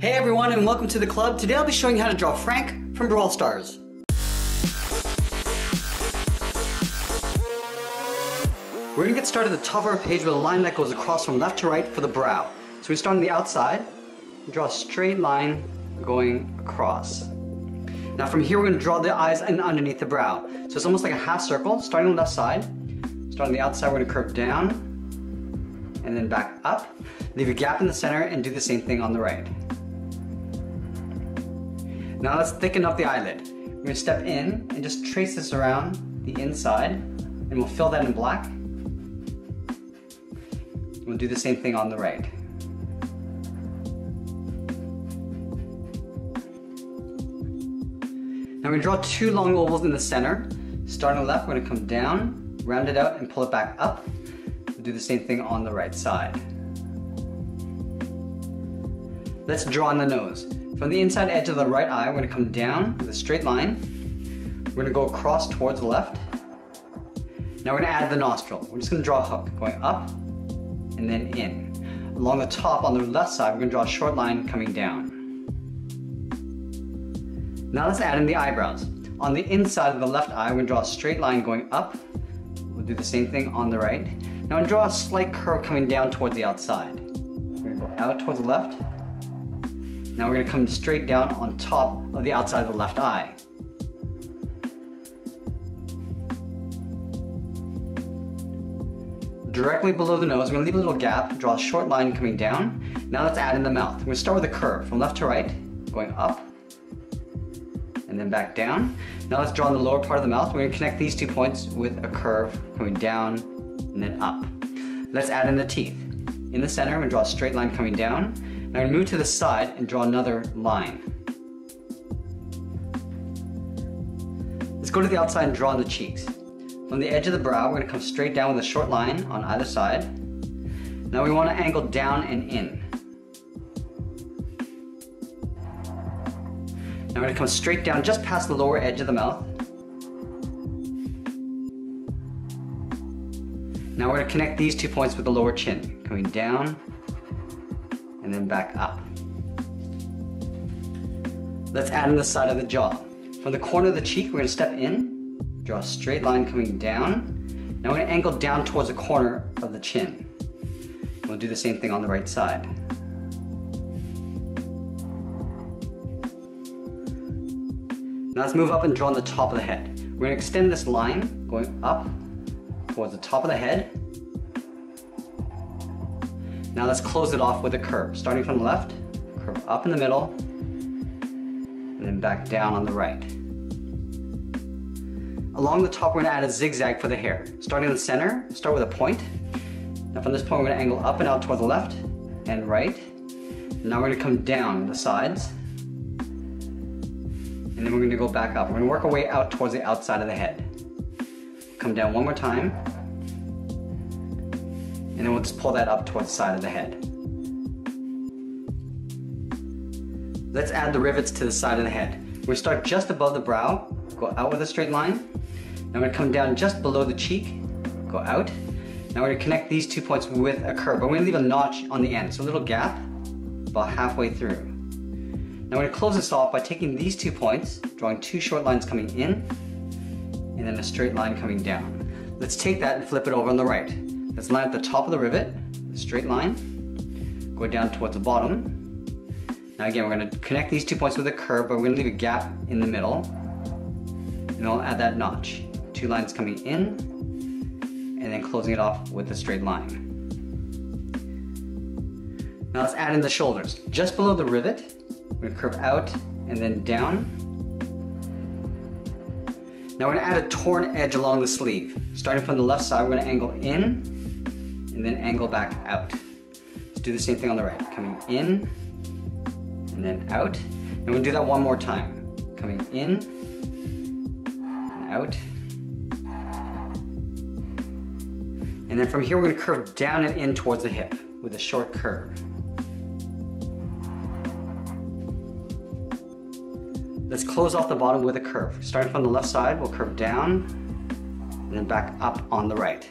Hey everyone and welcome to the club. Today I'll be showing you how to draw Frank from Brawl Stars. We're going to get started at the top of our page with a line that goes across from left to right for the brow. So we start on the outside and draw a straight line going across. Now from here we're going to draw the eyes and underneath the brow. So it's almost like a half circle, starting on the left side. Starting on the outside we're going to curve down and then back up. Leave a gap in the center and do the same thing on the right. Now let's thicken up the eyelid. We're gonna step in and just trace this around the inside and we'll fill that in black. We'll do the same thing on the right. Now we're gonna draw two long ovals in the center. Starting on the left, we're gonna come down, round it out and pull it back up. We'll do the same thing on the right side. Let's draw on the nose. From the inside edge of the right eye, we're going to come down with a straight line. We're going to go across towards the left. Now we're going to add the nostril. We're just going to draw a hook going up and then in. Along the top on the left side, we're going to draw a short line coming down. Now let's add in the eyebrows. On the inside of the left eye, we're going to draw a straight line going up. We'll do the same thing on the right. Now draw a slight curve coming down towards the outside. We're going to go out towards the left. Now we're going to come straight down on top of the outside of the left eye. Directly below the nose, we're going to leave a little gap, draw a short line coming down. Now let's add in the mouth. We're going to start with a curve from left to right, going up and then back down. Now let's draw on the lower part of the mouth. We're going to connect these 2 points with a curve coming down and then up. Let's add in the teeth. In the center, we're going to draw a straight line coming down. Now move to the side and draw another line. Let's go to the outside and draw on the cheeks. From the edge of the brow, we're going to come straight down with a short line on either side. Now we want to angle down and in. Now we're going to come straight down just past the lower edge of the mouth. Now we're going to connect these 2 points with the lower chin, coming down and then back up. Let's add in the side of the jaw. From the corner of the cheek, we're going to step in, draw a straight line coming down. Now we're going to angle down towards the corner of the chin. We'll do the same thing on the right side. Now let's move up and draw on the top of the head. We're going to extend this line going up towards the top of the head. Now let's close it off with a curve. Starting from the left, curve up in the middle, and then back down on the right. Along the top, we're going to add a zigzag for the hair. Starting in the center, start with a point. Now from this point, we're going to angle up and out toward the left and right. Now we're going to come down the sides, and then we're going to go back up. We're going to work our way out towards the outside of the head. Come down one more time. And then we'll just pull that up towards the side of the head. Let's add the rivets to the side of the head. We're gonna start just above the brow, go out with a straight line. Now we're gonna come down just below the cheek, go out. Now we're gonna connect these 2 points with a curve, but we're gonna leave a notch on the end, so a little gap about halfway through. Now we're gonna close this off by taking these 2 points, drawing 2 short lines coming in, and then a straight line coming down. Let's take that and flip it over on the right. Let's line up the top of the rivet, straight line, go down towards the bottom. Now again, we're going to connect these 2 points with a curve, but we're going to leave a gap in the middle, and we'll add that notch. 2 lines coming in, and then closing it off with a straight line. Now let's add in the shoulders. Just below the rivet, we're going to curve out and then down. Now we're going to add a torn edge along the sleeve. Starting from the left side, we're going to angle in, and then angle back out. Let's do the same thing on the right. Coming in, and then out. And we're gonna do that one more time. Coming in, and out. And then from here, we're gonna curve down and in towards the hip with a short curve. Let's close off the bottom with a curve. Starting from the left side, we'll curve down, and then back up on the right.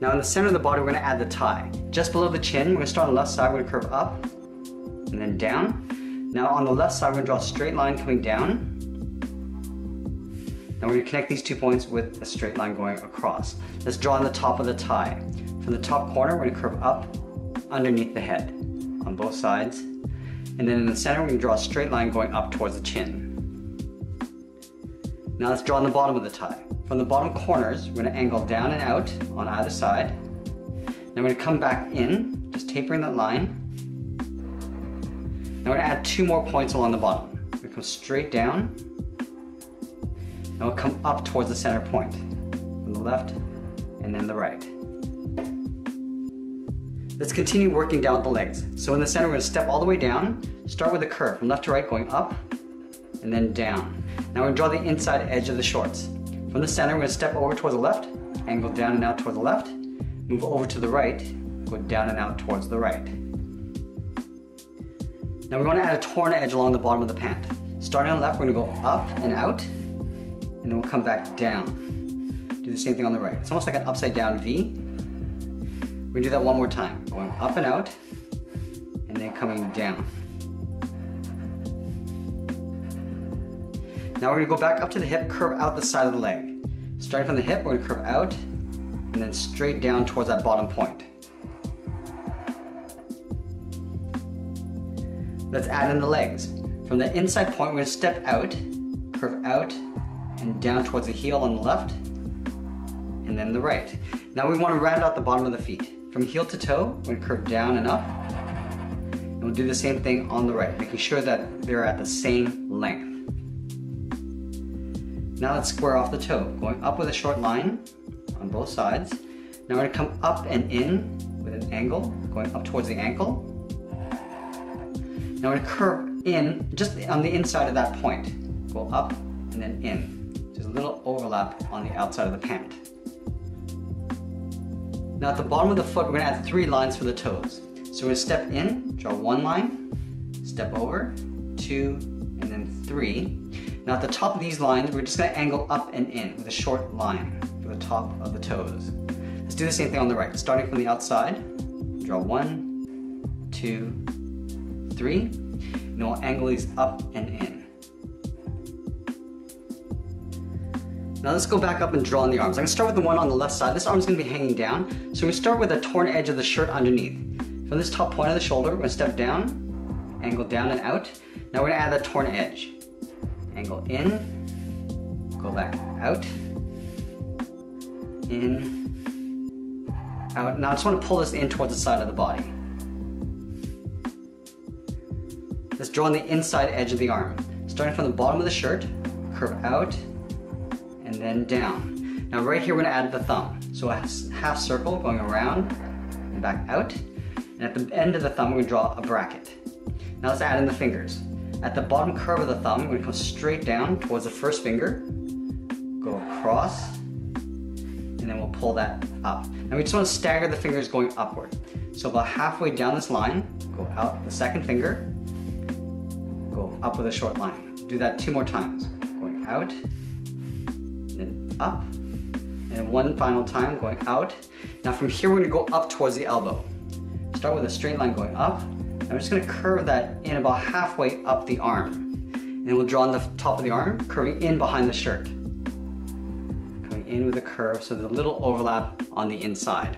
Now in the center of the body, we're going to add the tie. Just below the chin, we're going to start on the left side, we're going to curve up, and then down. Now on the left side, we're gonna draw a straight line coming down. Now we're gonna connect these 2 points with a straight line going across. Let's draw on the top of the tie. From the top corner, we're gonna curve up underneath the head on both sides. And then in the center, we're gonna draw a straight line going up towards the chin. Now let's draw on the bottom of the tie. From the bottom corners, we're gonna angle down and out on either side. Now we're gonna come back in, just tapering that line. Now we're gonna add 2 more points along the bottom. We're gonna come straight down. Now we'll come up towards the center point, from the left and then the right. Let's continue working down the legs. So in the center, we're gonna step all the way down, start with a curve from left to right going up and then down. Now we're gonna draw the inside edge of the shorts. From the center, we're gonna step over towards the left, angle down and out towards the left, move over to the right, go down and out towards the right. Now we're gonna add a torn edge along the bottom of the pant. Starting on the left, we're gonna go up and out, and then we'll come back down. Do the same thing on the right. It's almost like an upside down V. We're gonna do that 1 more time. Going up and out, and then coming down. Now we're gonna go back up to the hip, curve out the side of the leg. Starting from the hip, we're gonna curve out and then straight down towards that bottom point. Let's add in the legs. From the inside point, we're gonna step out, curve out and down towards the heel on the left and then the right. Now we wanna round out the bottom of the feet. From heel to toe, we're gonna curve down and up. And we'll do the same thing on the right, making sure that they're at the same length. Now let's square off the toe, going up with a short line on both sides. Now we're gonna come up and in with an angle, going up towards the ankle. Now we're gonna curve in, just on the inside of that point. Go up and then in. There's a little overlap on the outside of the pant. Now at the bottom of the foot, we're gonna add 3 lines for the toes. So we're gonna step in, draw 1 line, step over, 2, and then 3. Now at the top of these lines, we're just gonna angle up and in with a short line for the top of the toes. Let's do the same thing on the right. Starting from the outside, draw 1, 2, 3, and we'll angle these up and in. Now let's go back up and draw on the arms. I'm gonna start with the one on the left side. This arm's gonna be hanging down. So we're gonna start with a torn edge of the shirt underneath. From this top point of the shoulder, we're gonna step down, angle down and out. Now we're gonna add that torn edge. Angle in, go back out, in, out. Now I just want to pull this in towards the side of the body. Let's draw on the inside edge of the arm. Starting from the bottom of the shirt, curve out, and then down. Now right here we're going to add the thumb. So a half circle going around and back out. And at the end of the thumb we're going to draw a bracket. Now let's add in the fingers. At the bottom curve of the thumb, we're gonna come straight down towards the first finger, go across, and then we'll pull that up. And we just wanna stagger the fingers going upward. So about halfway down this line, go out the second finger, go up with a short line. Do that 2 more times. Going out, and then up, and then 1 final time, going out. Now from here, we're gonna go up towards the elbow. Start with a straight line going up. I'm just going to curve that in about halfway up the arm. And we'll draw on the top of the arm, curving in behind the shirt. Coming in with a curve, so there's a little overlap on the inside.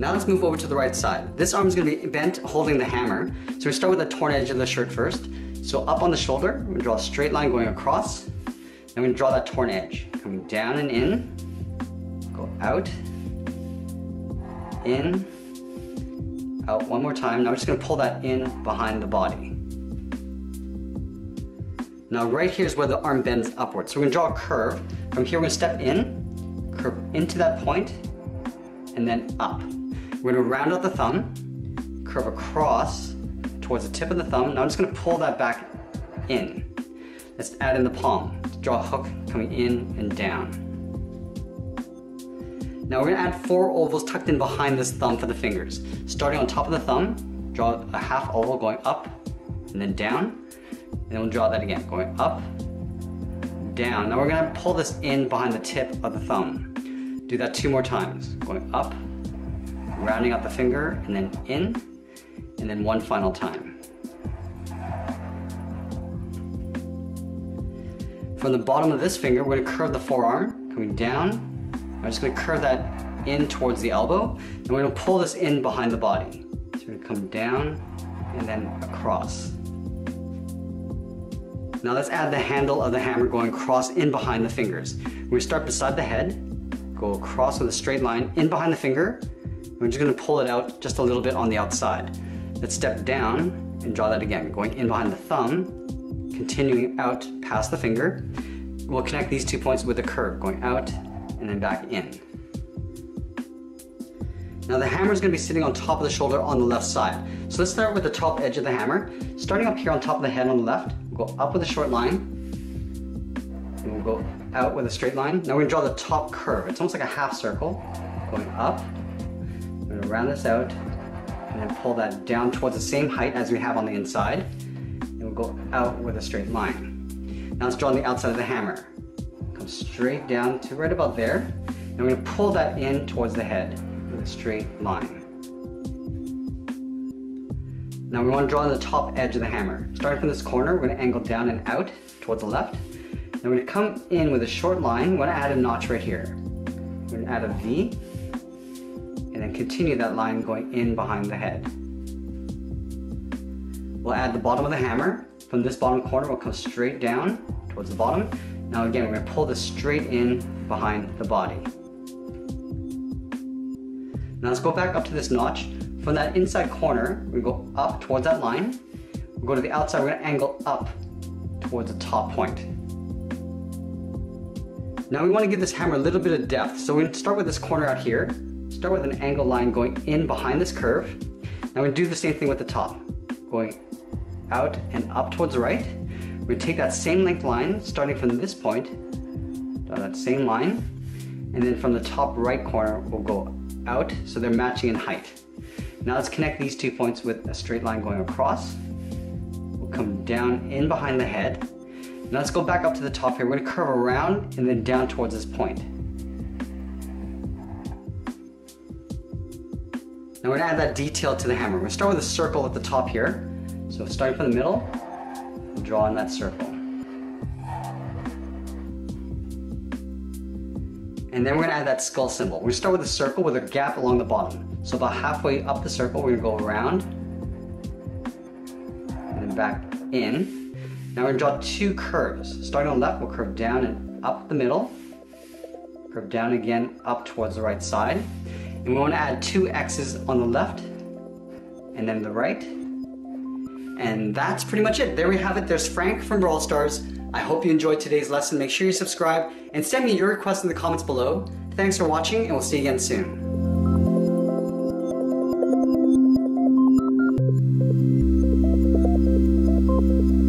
Now let's move over to the right side. This arm is going to be bent, holding the hammer. So we start with the torn edge of the shirt first. So up on the shoulder, we're going to draw a straight line going across. And we're going to draw that torn edge. Coming down and in, go out, in, out 1 more time. Now I'm just going to pull that in behind the body. Now right here is where the arm bends upward. So we're going to draw a curve. From here we're going to step in, curve into that point, and then up. We're going to round out the thumb, curve across towards the tip of the thumb. Now I'm just going to pull that back in. Let's add in the palm. Draw a hook coming in and down. Now we're going to add 4 ovals tucked in behind this thumb for the fingers. Starting on top of the thumb, draw a half oval going up and then down. And then we'll draw that again, going up, down. Now we're going to pull this in behind the tip of the thumb. Do that 2 more times, going up, rounding out the finger and then in. and then one final time. From the bottom of this finger, we're gonna curve the forearm, coming down. I'm just gonna curve that in towards the elbow, and we're gonna pull this in behind the body. So we're gonna come down and then across. Now let's add the handle of the hammer going across in behind the fingers. We start beside the head, go across with a straight line in behind the finger. We're just gonna pull it out just a little bit on the outside. Let's step down and draw that again, going in behind the thumb, continuing out past the finger. We'll connect these two points with a curve, going out and then back in. Now the hammer is going to be sitting on top of the shoulder on the left side. So let's start with the top edge of the hammer. Starting up here on top of the head on the left, we'll go up with a short line, and we'll go out with a straight line. Now we're going to draw the top curve. It's almost like a half circle, going up. We're going to round this out, and then pull that down towards the same height as we have on the inside. And we'll go out with a straight line. Now let's draw on the outside of the hammer. Come straight down to right about there, and we're going to pull that in towards the head. A straight line. Now we want to draw on the top edge of the hammer. Starting from this corner, we're going to angle down and out towards the left. Now we're going to come in with a short line. We're going to add a notch right here. We're going to add a V, and then continue that line going in behind the head. We'll add the bottom of the hammer. From this bottom corner, we'll come straight down towards the bottom. Now again, we're going to pull this straight in behind the body. Now let's go back up to this notch. From that inside corner, we go up towards that line. We'll go to the outside, we're gonna angle up towards the top point. Now we wanna give this hammer a little bit of depth. So we're gonna start with this corner out here. Start with an angle line going in behind this curve. Now we're gonna do the same thing with the top. Going out and up towards the right. We're gonna take that same length line, starting from this point, draw that same line, and then from the top right corner, we'll go out, so they're matching in height. Now let's connect these two points with a straight line going across. We'll come down in behind the head. Now let's go back up to the top here. We're going to curve around and then down towards this point. Now we're going to add that detail to the hammer. We're going to start with a circle at the top here. So starting from the middle, we'll draw in that circle. And then we're gonna add that skull symbol. We're gonna start with a circle with a gap along the bottom. So about halfway up the circle, we're gonna go around and then back in. Now we're gonna draw two curves. Starting on the left, we'll curve down and up the middle. Curve down again, up towards the right side. And we wanna add two X's on the left and then the right. And that's pretty much it. There we have it. There's Frank from Brawl Stars. I hope you enjoyed today's lesson. Make sure you subscribe and send me your requests in the comments below. Thanks for watching, and we'll see you again soon.